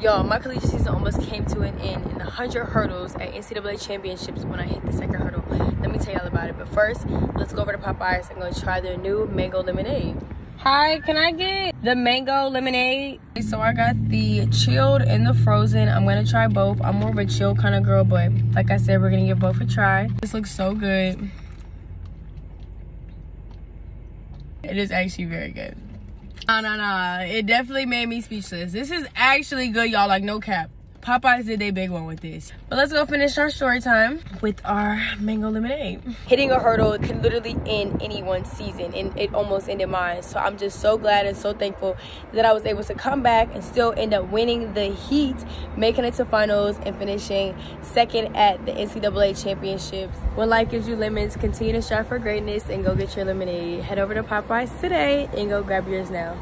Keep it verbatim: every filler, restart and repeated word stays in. Y'all, my collegiate season almost came to an end in one hundred hurdles at N C double A championships when I hit the second hurdle. Let me tell y'all about it. But first, let's go over to Popeyes and go try their new mango lemonade. Hi, can I get the mango lemonade? So I got the chilled and the frozen. I'm gonna try both. I'm more of a chill kind of girl, but like I said, we're gonna give both a try. This looks so good. It is actually very good. Nah, nah, nah. It definitely made me speechless. This is actually good, y'all. Like, no cap. Popeyes did they big one with this. But let's go finish our story time with our mango lemonade. Hitting a hurdle can literally end anyone's season, and it almost ended mine. So I'm just so glad and so thankful that I was able to come back and still end up winning the heat, making it to finals, and finishing second at the N C double A championships. When life gives you lemons, continue to strive for greatness and go get your lemonade. Head over to Popeyes today and go grab yours now.